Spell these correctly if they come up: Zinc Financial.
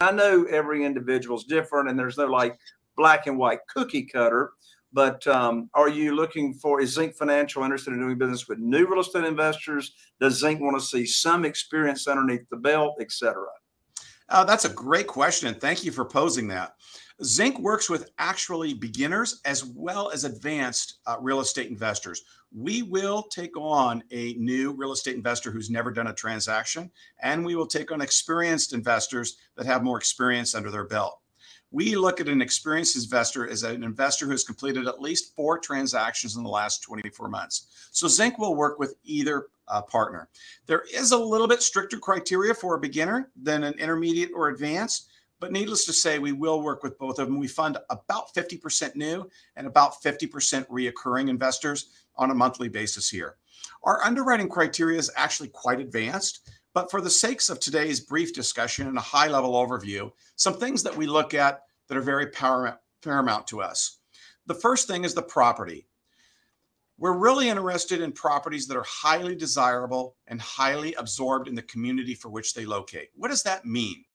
I know every individual is different and there's no like black and white cookie cutter, but are you looking for, is Zinc Financial interested in doing business with new real estate investors? Does Zinc want to see some experience underneath the belt, et cetera? That's a great question. Thank you for posing that. Zinc works with actually beginners as well as advanced real estate investors. We will take on a new real estate investor who's never done a transaction, and we will take on experienced investors that have more experience under their belt. We look at an experienced investor as an investor who has completed at least 4 transactions in the last 24 months. So Zinc will work with either partner. There is a little bit stricter criteria for a beginner than an intermediate or advanced, but needless to say, we will work with both of them. We fund about 50% new and about 50% reoccurring investors on a monthly basis here. Our underwriting criteria is actually quite advanced, but for the sakes of today's brief discussion and a high-level overview, some things that we look at that are very paramount to us. The first thing is the property. We're really interested in properties that are highly desirable and highly absorbed in the community for which they locate. What does that mean?